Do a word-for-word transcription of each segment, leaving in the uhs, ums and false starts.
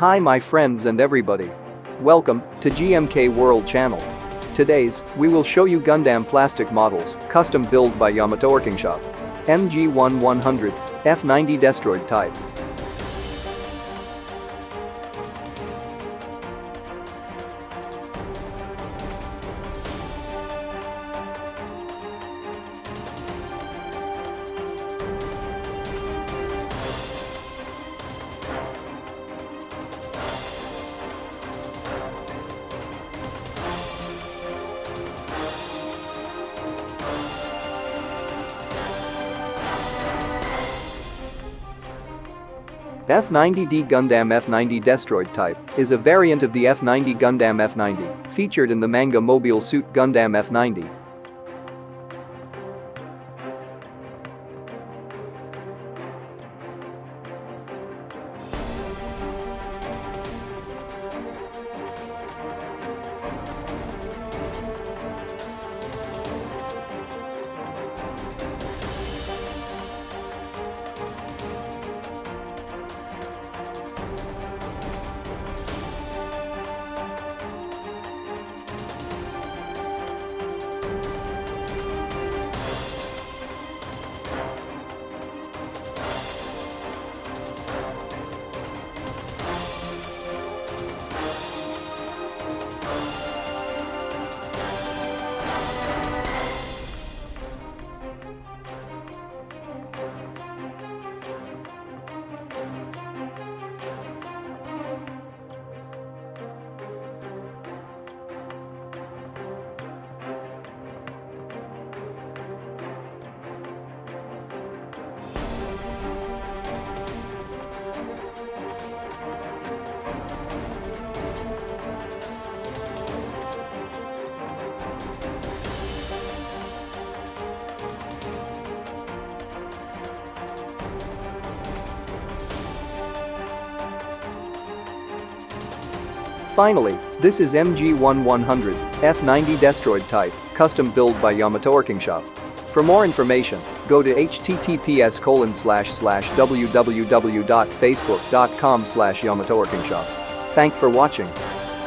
Hi my friends and everybody. Welcome to G M K World Channel. Today's, we will show you Gundam Plastic Models, custom build by Yamato Working Shop. M G one one hundred F ninety Destroid Type. F ninety D Gundam F ninety Destroid Type is a variant of the F ninety Gundam F ninety, featured in the manga Mobile Suit Gundam F ninety. Finally, this is M G one one hundred F ninety Destroid Type, custom build by Yamato Working Shop. For more information, go to h t t p s colon slash slash w w w dot facebook dot com slash Yamato Working Shop. Thanks for watching.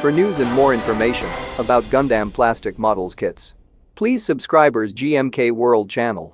For news and more information about Gundam Plastic Models kits, please subscribe our G M K World Channel.